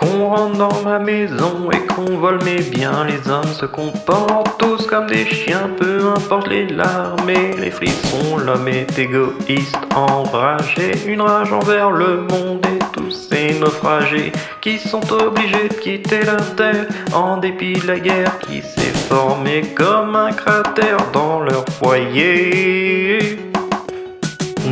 Qu'on rentre dans ma maison et qu'on vole mes biens. Les hommes se comportent tous comme des chiens, peu importe les larmes et les frissons. L'homme est égoïste, enragé, une rage envers le monde et tous ces naufragés qui sont obligés de quitter leur terre en dépit de la guerre qui s'est formée comme un cratère dans leur foyer.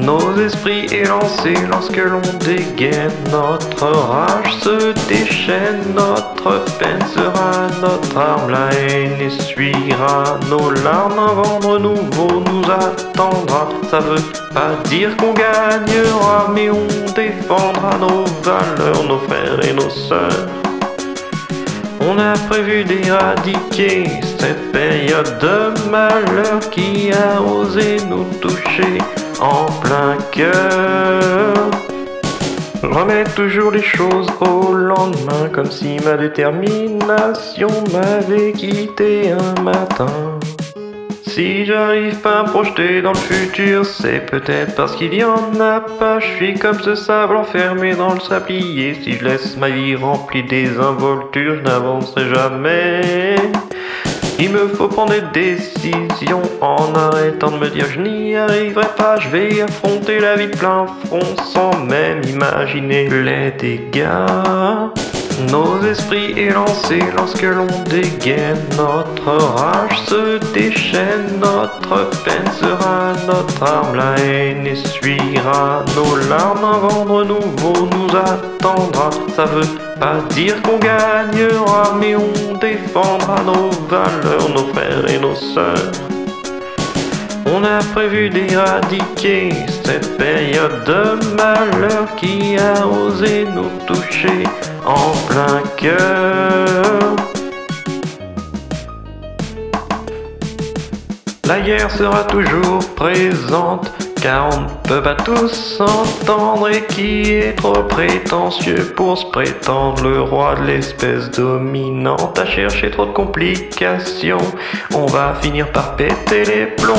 Nos esprits élancés lorsque l'on dégaine, notre rage se déchaîne, notre peine sera notre arme, la haine essuiera nos larmes, un vendre nouveau nous attendra, ça veut pas dire qu'on gagnera, mais on défendra nos valeurs, nos frères et nos sœurs. On a prévu d'éradiquer cette période de malheur qui a osé nous toucher en plein cœur. Remets toujours les choses au lendemain, comme si ma détermination m'avait quitté un matin. Si j'arrive pas à me projeter dans le futur, c'est peut-être parce qu'il y en a pas. Je suis comme ce sable enfermé dans le sablier. Si je laisse ma vie remplie des involtures, je n'avancerai jamais. Il me faut prendre des décisions en arrêtant de me dire je n'y arriverai pas, je vais affronter la vie de plein front sans même imaginer les dégâts. Nos esprits élancés lorsque l'on dégaine, notre rage se déchaîne, notre peine sera notre arme, la haine essuiera nos larmes, un vendre nouveau nous attendra, ça veut pas dire qu'on gagnera, mais on défendra nos valeurs, nos frères et nos sœurs. On a prévu d'éradiquer cette période de malheur qui a osé nous toucher en plein cœur. La guerre sera toujours présente, car on ne peut pas tous s'entendre, et qui est trop prétentieux pour se prétendre le roi de l'espèce dominante, à chercher trop de complications, on va finir par péter les plombs,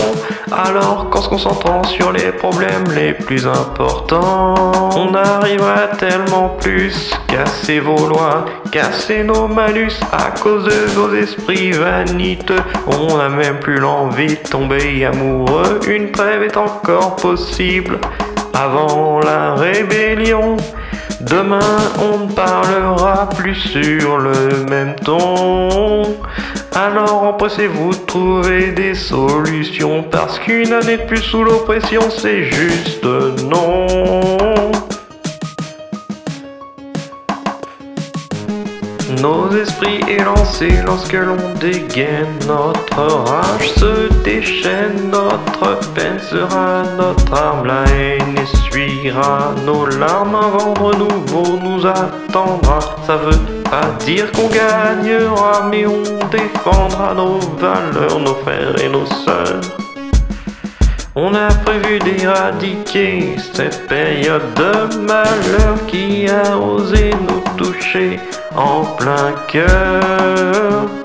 alors qu'en se concentrant sur les problèmes les plus importants, on arrivera tellement plus. Cassez vos lois, cassez nos malus, à cause de vos esprits vaniteux, on n'a même plus l'envie de tomber amoureux, une trêve est encore possible avant la rébellion. Demain on ne parlera plus sur le même ton. Alors empressez-vous de trouver des solutions, parce qu'une année de plus sous l'oppression c'est juste non. Nos esprits élancés lorsque l'on dégaine, notre rage se déchaîne, notre peine sera notre arme, la haine essuiera nos larmes, un vendre nouveau nous attendra, ça veut pas dire qu'on gagnera, mais on défendra nos valeurs, nos frères et nos sœurs. On a prévu d'éradiquer cette période de malheur qui a osé nous toucher en plein cœur.